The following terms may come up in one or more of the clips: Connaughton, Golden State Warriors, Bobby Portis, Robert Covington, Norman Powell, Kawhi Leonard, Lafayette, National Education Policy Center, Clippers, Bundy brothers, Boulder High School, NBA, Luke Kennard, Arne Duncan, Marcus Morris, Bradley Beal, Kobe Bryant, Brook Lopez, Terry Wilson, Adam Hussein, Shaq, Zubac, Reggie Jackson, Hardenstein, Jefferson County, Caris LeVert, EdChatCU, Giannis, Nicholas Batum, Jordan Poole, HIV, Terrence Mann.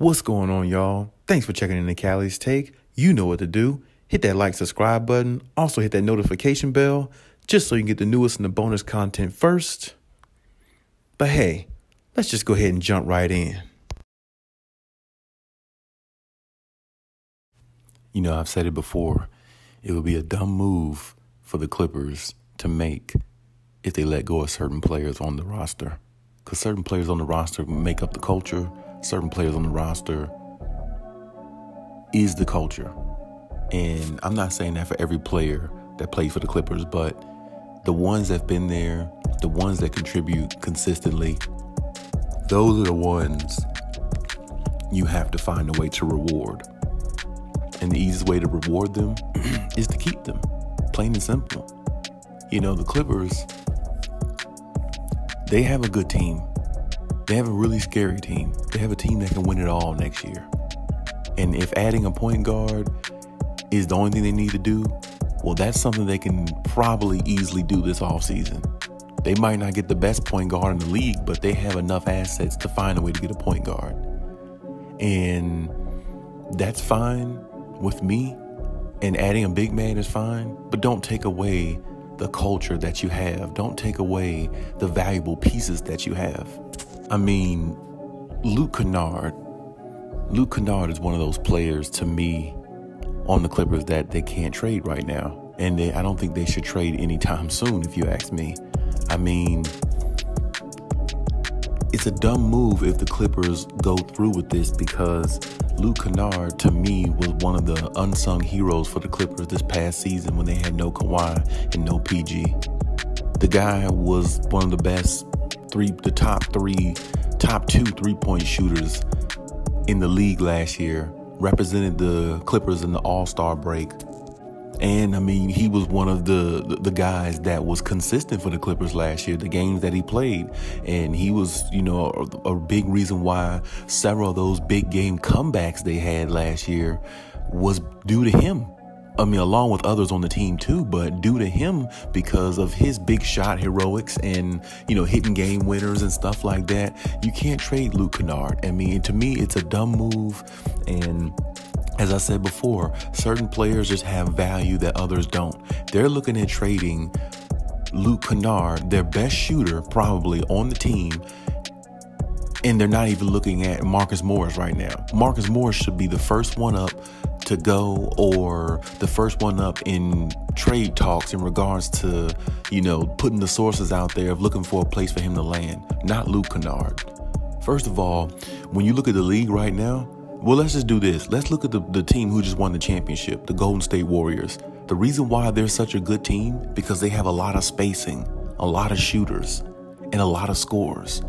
What's going on, y'all? Thanks for checking in the Khaliis Take. You know what to do. Hit that like, subscribe button. Also hit that notification bell just so you can get the newest and the bonus content first. But hey, let's just go ahead and jump right in. You know, I've said it before. It would be a dumb move for the Clippers to make if they let go of certain players on the roster. Because certain players on the roster make up the culture. Certain players on the roster is the culture. And I'm not saying that for every player that plays for the Clippers, but the ones that have been there, the ones that contribute consistently, those are the ones you have to find a way to reward. And the easiest way to reward them is to keep them, plain and simple. You know, the Clippers, they have a good team. They have a really scary team. They have a team that can win it all next year. And if adding a point guard is the only thing they need to do, well, that's something they can probably easily do this offseason. They might not get the best point guard in the league, but they have enough assets to find a way to get a point guard. And that's fine with me. And adding a big man is fine, but don't take away the culture that you have. Don't take away the valuable pieces that you have. I mean, Luke Kennard is one of those players to me on the Clippers that they can't trade right now. And I don't think they should trade anytime soon, if you ask me. I mean, it's a dumb move if the Clippers go through with this, because Luke Kennard, to me, was one of the unsung heroes for the Clippers this past season when they had no Kawhi and no PG. The guy was one of the best top two 3-point shooters in the league last year, represented the Clippers in the All-Star break. And I mean, he was one of the guys that was consistent for the Clippers last year, the games that he played. And he was, you know, a big reason why several of those big game comebacks they had last year was due to him. I mean, along with others on the team too, but due to him, because of his big shot heroics and, you know, hitting game winners and stuff like that. You can't trade Luke Kennard. I mean, to me, it's a dumb move. And as I said before, certain players just have value that others don't. They're looking at trading Luke Kennard, their best shooter probably on the team, and they're not even looking at Marcus Morris right now. Marcus Morris should be the first one up to go, or the first one up in trade talks in regards to, you know, putting the sources out there of looking for a place for him to land, not Luke Kennard. First of all, when you look at the league right now, well, let's just do this. Let's look at the team who just won the championship, the Golden State Warriors. The reason why they're such a good team, because they have a lot of spacing, a lot of shooters, and a lot of scorers.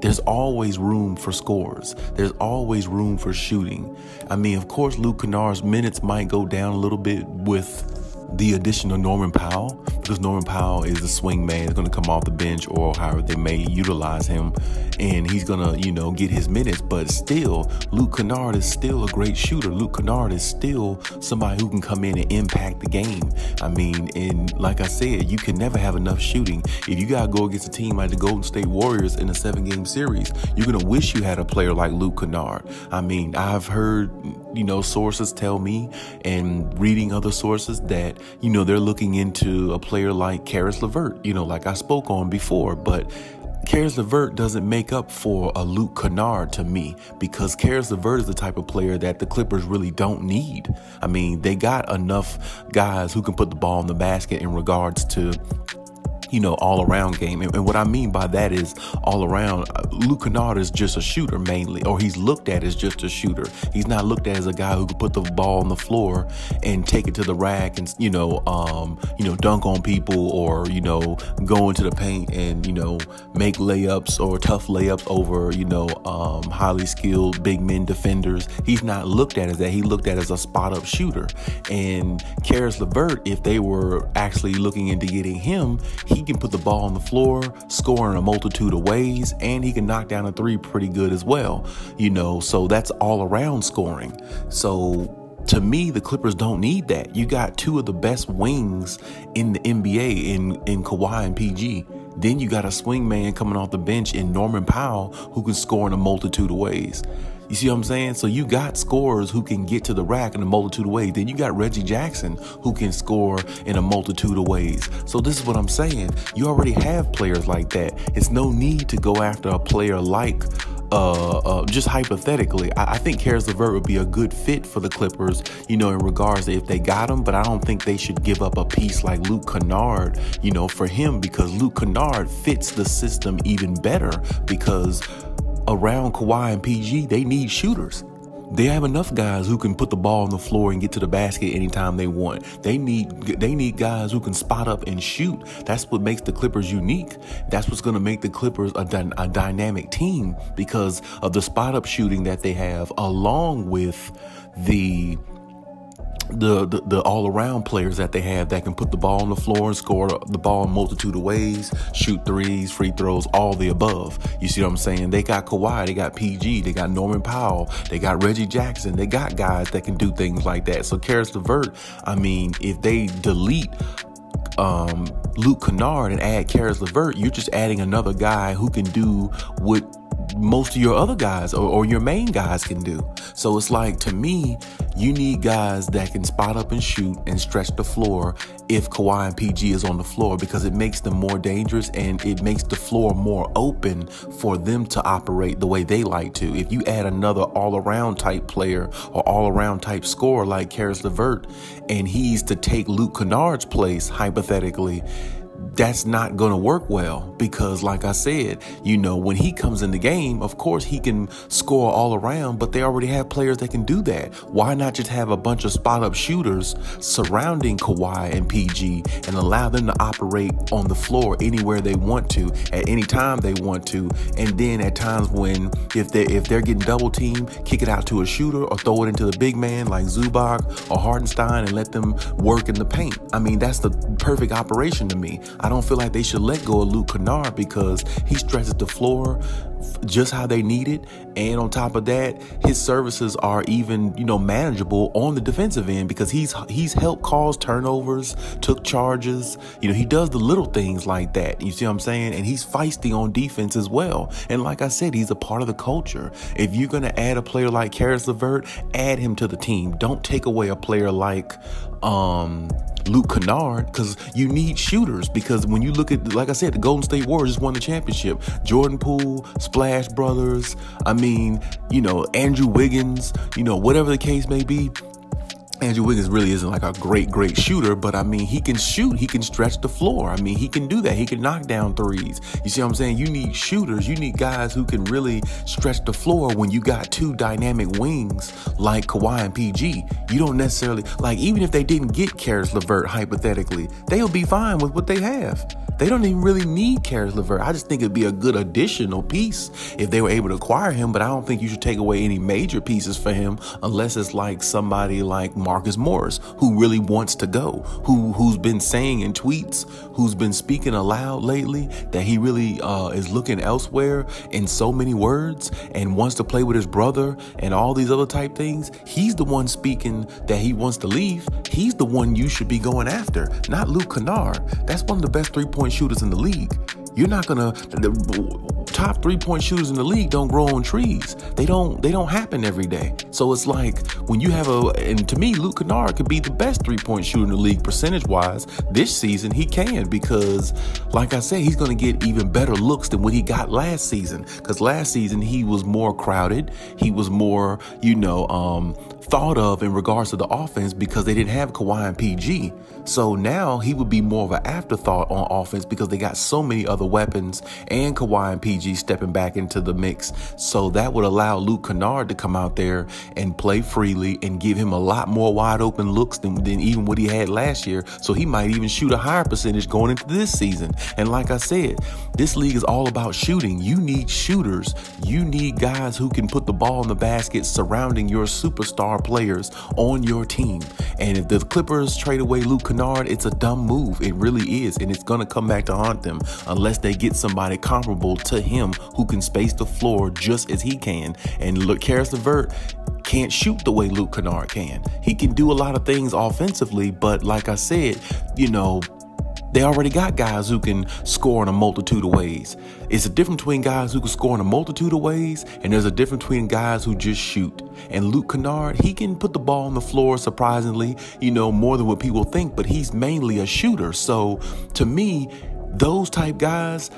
There's always room for scores. There's always room for shooting. I mean, of course, Luke Kennard's minutes might go down a little bit with the addition of Norman Powell, because Norman Powell is the swing man. He's going to come off the bench, or however they may utilize him, and he's going to, you know, get his minutes. But still, Luke Kennard is still a great shooter. Luke Kennard is still somebody who can come in and impact the game. I mean, and like I said, you can never have enough shooting. If you got to go against a team like the Golden State Warriors in a 7-game series, you're going to wish you had a player like Luke Kennard. I mean, I've heard, you know, sources tell me, and reading other sources, that, you know, they're looking into a player like Caris LeVert, you know, like I spoke on before. But Caris LeVert doesn't make up for a Luke Kennard to me, because Caris LeVert is the type of player that the Clippers really don't need. I mean, they got enough guys who can put the ball in the basket in regards to, you know, all around game. And what I mean by that is all around, Luke Kennard is just a shooter mainly, or he's looked at as just a shooter. He's not looked at as a guy who could put the ball on the floor and take it to the rack and, you know, dunk on people, or, you know, go into the paint and, you know, make layups or tough layups over, you know, highly skilled big men defenders. He's not looked at as that. He looked at as a spot up shooter. And Caris LeVert, if they were actually looking into getting him, he can put the ball on the floor, score in a multitude of ways, and he can knock down a three pretty good as well, you know, so that's all around scoring. So to me, the Clippers don't need that. You got two of the best wings in the NBA in Kawhi and PG. Then you got a swing man coming off the bench in Norman Powell, who can score in a multitude of ways. You see what I'm saying? So you got scorers who can get to the rack in a multitude of ways. Then you got Reggie Jackson who can score in a multitude of ways. So this is what I'm saying. You already have players like that. It's no need to go after a player like just hypothetically, I think Caris LeVert would be a good fit for the Clippers, you know, in regards to if they got him, but I don't think they should give up a piece like Luke Kennard, you know, for him, because Luke Kennard fits the system even better, because around Kawhi and PG, they need shooters. They have enough guys who can put the ball on the floor and get to the basket anytime they want. They need guys who can spot up and shoot. That's what makes the Clippers unique. That's what's going to make the Clippers a dynamic team, because of the spot up shooting that they have, along with the all-around players that they have that can put the ball on the floor and score the ball in a multitude of ways, shoot threes, free throws, all the above. You see what I'm saying? They got Kawhi, they got PG, they got Norman Powell, they got Reggie Jackson, they got guys that can do things like that. So Caris LeVert, I mean, if they delete Luke Kennard and add Caris LeVert, you're just adding another guy who can do what most of your other guys or your main guys can do. So it's like, to me, you need guys that can spot up and shoot and stretch the floor if Kawhi and PG is on the floor, because it makes them more dangerous and it makes the floor more open for them to operate the way they like to. If you add another all-around type player or all-around type scorer like Caris LeVert, and he's to take Luke Kennard's place, hypothetically, that's not going to work well, because like I said, you know, when he comes in the game, of course he can score all around, but they already have players that can do that. Why not just have a bunch of spot up shooters surrounding Kawhi and PG and allow them to operate on the floor anywhere they want to, at any time they want to, and then at times when if they're getting double teamed, kick it out to a shooter or throw it into the big man like Zubac or Hardenstein and let them work in the paint. I mean, that's the perfect operation to me. I don't feel like they should let go of Luke Kennard, because he stretches the floor just how they need it. And on top of that, his services are even, you know, manageable on the defensive end, because he's helped cause turnovers, took charges. You know, he does the little things like that. You see what I'm saying? And he's feisty on defense as well. And like I said, he's a part of the culture. If you're going to add a player like Caris LeVert, add him to the team. Don't take away a player like Luke Kennard, because you need shooters. Because when you look at, like I said, the Golden State Warriors just won the championship. Jordan Poole, Splash Brothers, I mean, you know, Andrew Wiggins, you know, whatever the case may be. Andrew Wiggins really isn't like a great shooter, but I mean, he can shoot, he can stretch the floor. I mean, he can do that. He can knock down threes. You see what I'm saying? You need shooters. You need guys who can really stretch the floor when you got two dynamic wings like Kawhi and PG. You don't necessarily, like, even if they didn't get Caris LeVert, hypothetically, they'll be fine with what they have. They don't even really need Caris LeVert. I just think it'd be a good additional piece if they were able to acquire him, but I don't think you should take away any major pieces for him, unless it's like somebody like Marcus Morris, who really wants to go, who's been saying in tweets, who's been speaking aloud lately that he really is looking elsewhere in so many words and wants to play with his brother and all these other type things. He's the one speaking that he wants to leave. He's the one you should be going after, not Luke Kennard. That's one of the best three-point shooters in the league. You're not gonna, the top three-point shooters in the league don't grow on trees. They don't happen every day. So it's like, when you have and to me, Luke Kennard could be the best three-point shooter in the league percentage-wise this season. He can, because like I said, he's gonna get even better looks than what he got last season. Because last season he was more crowded. He was more, you know, thought of in regards to the offense, because they didn't have Kawhi and PG. So now he would be more of an afterthought on offense, because they got so many other weapons and Kawhi and PG stepping back into the mix. So that would allow Luke Kennard to come out there and play freely and give him a lot more wide open looks than even what he had last year. So he might even shoot a higher percentage going into this season. And like I said, this league is all about shooting. You need shooters. You need guys who can put the ball in the basket surrounding your superstar players on your team. And if the Clippers trade away Luke Kennard, it's a dumb move. It really is. And it's going to come back to haunt them, unless they get somebody comparable to him who can space the floor just as he can. And look, Caris LeVert can't shoot the way Luke Kennard can. He can do a lot of things offensively, but like I said, you know, They already got guys who can score in a multitude of ways. It's a difference between guys who can score in a multitude of ways, and there's a difference between guys who just shoot. And Luke Kennard, he can put the ball on the floor surprisingly, you know, more than what people think, but he's mainly a shooter. So to me, those type guys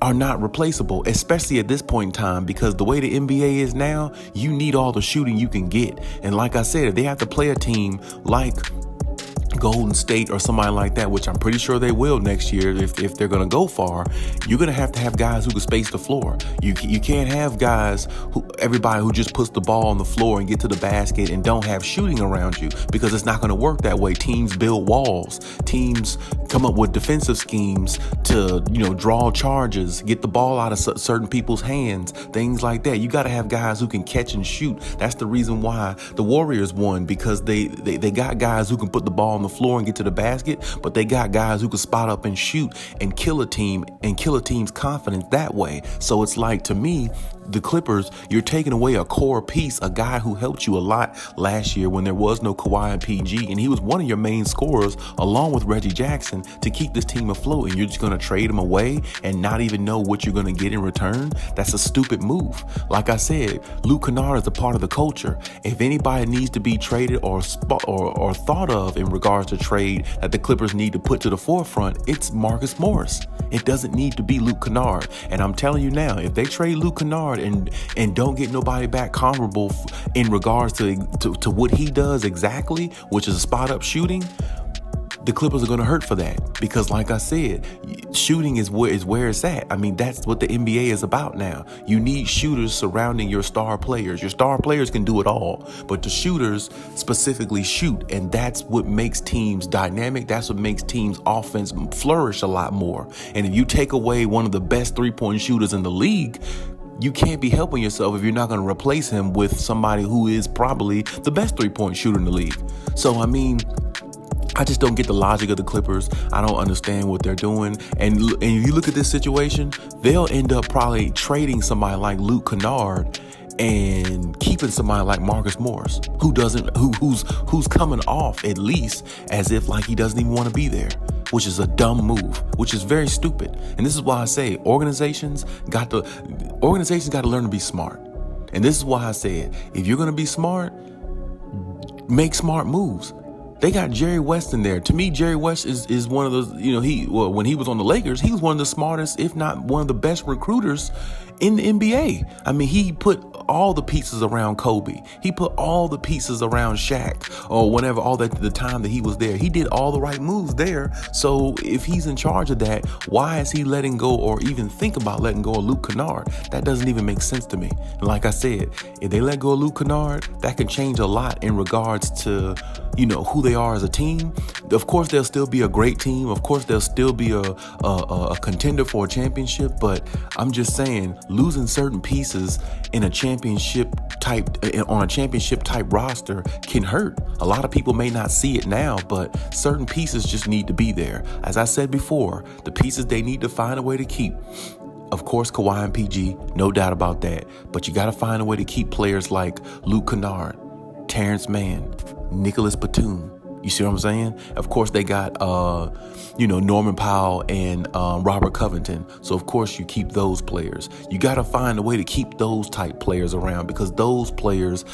are not replaceable, especially at this point in time, because the way the NBA is now, you need all the shooting you can get. And like I said, if they have to play a team like Golden State or somebody like that, which I'm pretty sure they will next year if they're going to go far, you're going to have guys who can space the floor. You can't have guys who, everybody who just puts the ball on the floor and get to the basket and don't have shooting around you, because it's not going to work that way. Teams build walls. Teams come up with defensive schemes to, you know, draw charges, get the ball out of certain people's hands, things like that. You got to have guys who can catch and shoot. That's the reason why the Warriors won, because they got guys who can put the ball on the floor and get to the basket, but they got guys who can spot up and shoot and kill a team and kill a team's confidence that way. So it's like, to me, the Clippers, you're taking away a core piece, a guy who helped you a lot last year when there was no Kawhi and PG, and he was one of your main scorers along with Reggie Jackson to keep this team afloat, and you're just going to trade him away and not even know what you're going to get in return? That's a stupid move. Like I said, Luke Kennard is a part of the culture. If anybody needs to be traded or thought of in regards to trade that the Clippers need to put to the forefront, it's Marcus Morris. It doesn't need to be Luke Kennard. And I'm telling you now, if they trade Luke Kennard and don't get nobody back comparable in regards to what he does exactly, which is spot up shooting, the Clippers are going to hurt for that, because like I said, shooting is where it's at. I mean, that's what the NBA is about now. You need shooters surrounding your star players. Your star players can do it all, but the shooters specifically shoot, and that's what makes teams dynamic. That's what makes teams' offense flourish a lot more. And if you take away one of the best three-point shooters in the league, you can't be helping yourself if you're not going to replace him with somebody who is probably the best three-point shooter in the league. So, I mean, I just don't get the logic of the Clippers. I don't understand what they're doing. And if you look at this situation, they'll end up probably trading somebody like Luke Kennard and keeping somebody like Marcus Morris, who's coming off at least as if like he doesn't even want to be there, which is a dumb move, which is very stupid. And this is why I say organizations got to learn to be smart. And this is why I said, if you're going to be smart, make smart moves. They got Jerry West in there. To me, Jerry West is one of those, you know, when he was on the Lakers, he was one of the smartest, if not one of the best recruiters in the NBA. I mean, he put all the pieces around Kobe. He put all the pieces around Shaq or whatever, all that the time that he was there. He did all the right moves there. So if he's in charge of that, why is he letting go or even think about letting go of Luke Kennard? That doesn't even make sense to me. And like I said, if they let go of Luke Kennard, that can change a lot in regards to, you know, who they are as a team. Of course, they'll still be a great team. Of course, they'll still be a contender for a championship. But I'm just saying, losing certain pieces in a championship type roster can hurt. A lot of people may not see it now, but certain pieces just need to be there. As I said before, the pieces they need to find a way to keep. Of course, Kawhi and PG, no doubt about that. But you got to find a way to keep players like Luke Kennard, Terrence Mann, Nicholas Batum. You see what I'm saying? Of course, they got, you know, Norman Powell and Robert Covington. So, of course, you keep those players. You got to find a way to keep those type players around, because those players,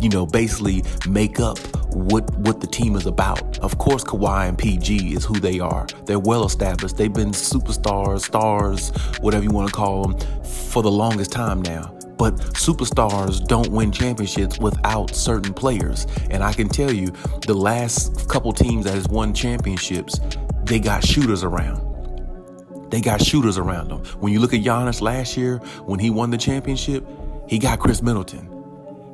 you know, basically make up what the team is about. Of course, Kawhi and PG is who they are. They're well established. They've been superstars, stars, whatever you want to call them, for the longest time now. But superstars don't win championships without certain players. And I can tell you, the last couple teams that has won championships, they got shooters around. They got shooters around them. When you look at Giannis last year, when he won the championship, he got Khris Middleton.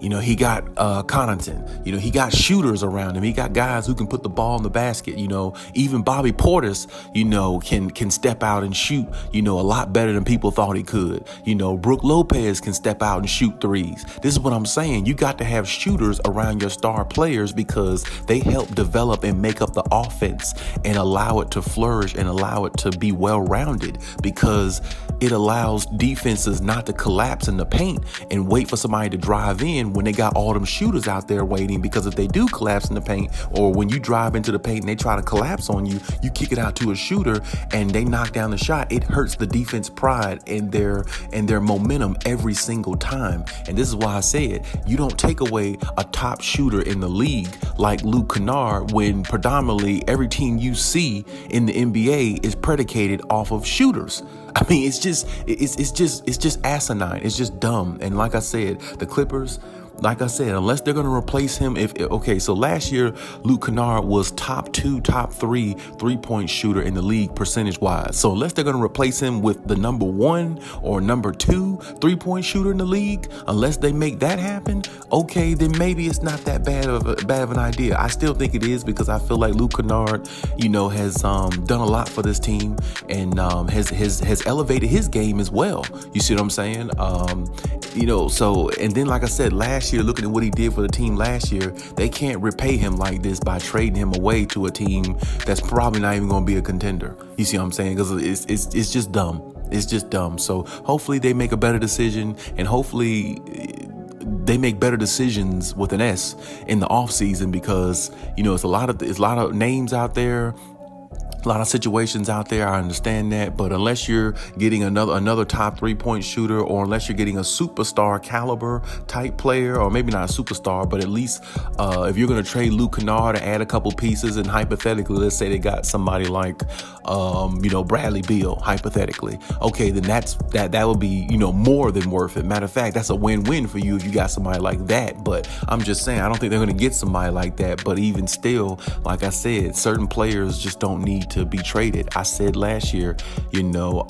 You know, he got Connaughton. You know, he got shooters around him. He got guys who can put the ball in the basket. You know, even Bobby Portis, you know, can step out and shoot, you know, a lot better than people thought he could. You know, Brook Lopez can step out and shoot threes. This is what I'm saying. You got to have shooters around your star players, because they help develop and make up the offense and allow it to flourish and allow it to be well-rounded, because it allows defenses not to collapse in the paint and wait for somebody to drive in them when they got all them shooters out there waiting, because if they do collapse in the paint, or when you drive into the paint and they try to collapse on you, you kick it out to a shooter and they knock down the shot, it hurts the defense pride and their momentum every single time. And this is why I said you don't take away a top shooter in the league like Luke Kennard when predominantly every team you see in the NBA is predicated off of shooters. I mean, it's just asinine. It's just dumb. And like I said, the Clippers, like I said, unless they're going to replace him, so last year, Luke Kennard was top 2, top 3 3-point shooter in the league percentage wise. So unless they're going to replace him with the #1 or #2 3-point shooter in the league, unless they make that happen, okay, then maybe it's not that bad of an idea. I still think it is, because I feel like Luke Kennard, you know, has done a lot for this team, and has elevated his game as well. You see what I'm saying? You know, so, and then like I said, last year, looking at what he did for the team last year, they can't repay him like this by trading him away to a team that's probably not even going to be a contender. You see what I'm saying? Because it's just dumb. It's just dumb. So hopefully they make a better decision, and hopefully they make better decisions with an S in the offseason, because, you know, it's a lot of names out there. A lot of situations out there, I understand that, but unless you're getting another top 3-point shooter, or unless you're getting a superstar caliber type player, or maybe not a superstar, but at least if you're going to trade Luke Kennard and add a couple pieces, and hypothetically, let's say they got somebody like, you know, Bradley Beal, hypothetically, okay, then that would be, you know, more than worth it. Matter of fact, that's a win-win for you if you got somebody like that. But I'm just saying, I don't think they're going to get somebody like that. But even still, like I said, certain players just don't need to be traded. I said last year, you know,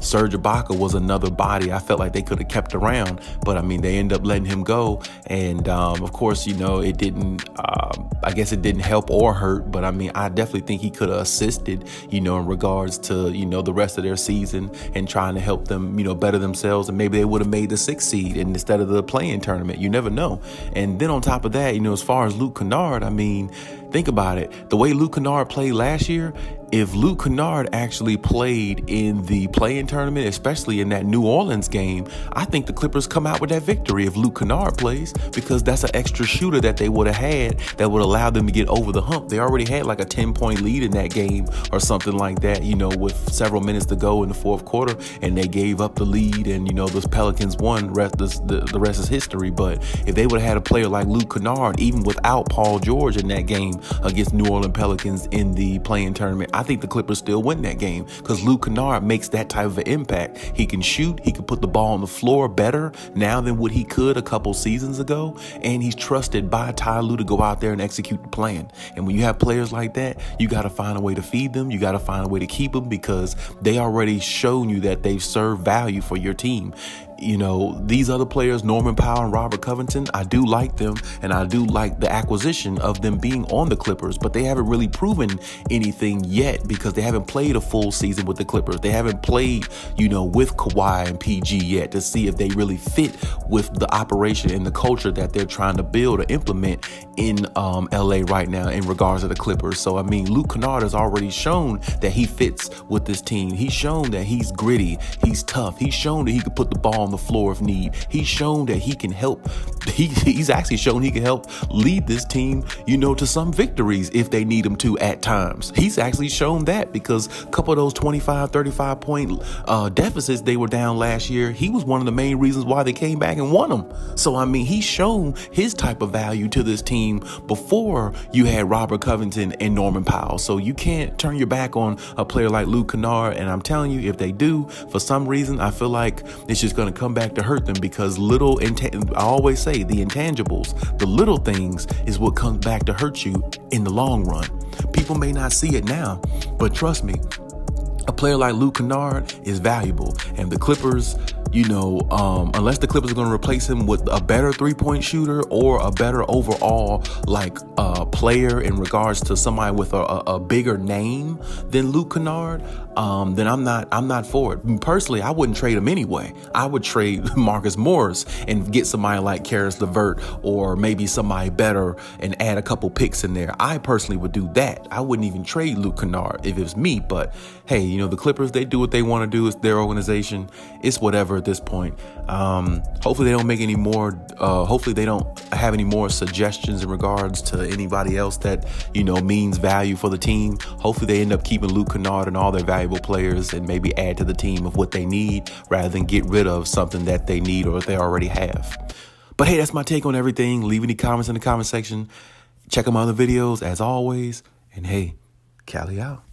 Serge Ibaka was another body I felt like they could have kept around, but I mean, they end up letting him go, and of course, you know, it didn't, I guess it didn't help or hurt, but I mean, I definitely think he could have assisted, you know, in regards to, you know, the rest of their season and trying to help them, you know, better themselves, and maybe they would have made the 6th seed instead of the play-in tournament. You never know. And then on top of that, you know, as far as Luke Kennard, I mean, think about it. The way Luke Kennard played last year, if Luke Kennard actually played in the play-in tournament, especially in that New Orleans game, I think the Clippers come out with that victory if Luke Kennard plays, because that's an extra shooter that they would have had that would allow them to get over the hump. They already had like a 10-point lead in that game or something like that, you know, with several minutes to go in the 4th quarter, and they gave up the lead, and, you know, the Pelicans won. The rest is history. But if they would have had a player like Luke Kennard, even without Paul George in that game against New Orleans Pelicans in the play-in tournament, I think the Clippers still win that game, because Luke Kennard makes that type of an impact. He can shoot. He can put the ball on the floor better now than what he could a couple seasons ago. And he's trusted by Ty Lue to go out there and execute the plan. And when you have players like that, you got to find a way to feed them. You got to find a way to keep them, because they already shown you that they've served value for your team. You know, these other players, Norman Powell and Robert Covington, I do like them, and I do like the acquisition of them being on the Clippers, but they haven't really proven anything yet, because they haven't played a full season with the Clippers. They haven't played, you know, with Kawhi and PG yet to see if they really fit with the operation and the culture that they're trying to build or implement in LA right now in regards to the Clippers. So, I mean, Luke Kennard has already shown that he fits with this team. He's shown that he's gritty. He's tough. He's shown that he could put the ball on the floor if need. He's shown that he can help. He's actually shown he can help lead this team, you know, to some victories if they need him to at times. He's actually shown that, because a couple of those 25-35 point deficits they were down last year, he was one of the main reasons why they came back and won them. So, I mean, he's shown his type of value to this team before you had Robert Covington and Norman Powell. So you can't turn your back on a player like Luke Kennard. And I'm telling you, if they do, for some reason, I feel like it's just going to come back to hurt them, because I always say the intangibles, the little things is what comes back to hurt you in the long run. People may not see it now, but trust me, a player like Luke Kennard is valuable. And the Clippers, you know, unless the Clippers are going to replace him with a better 3-point shooter or a better overall, like, player in regards to somebody with a bigger name than Luke Kennard, then I'm not for it. Personally, I wouldn't trade him anyway. I would trade Marcus Morris and get somebody like Caris LeVert or maybe somebody better and add a couple picks in there. I personally would do that. I wouldn't even trade Luke Kennard if it was me. But hey, you know, the Clippers, they do what they want to do. It's their organization. It's whatever at this point. Hopefully they don't make any more. Hopefully they don't have any more suggestions in regards to anybody else that, you know, means value for the team. Hopefully they end up keeping Luke Kennard and all their valuable players and maybe add to the team of what they need rather than get rid of something that they need or they already have. But hey, that's my take on everything. Leave any comments in the comment section. Check out my other videos as always. And hey, Cali out.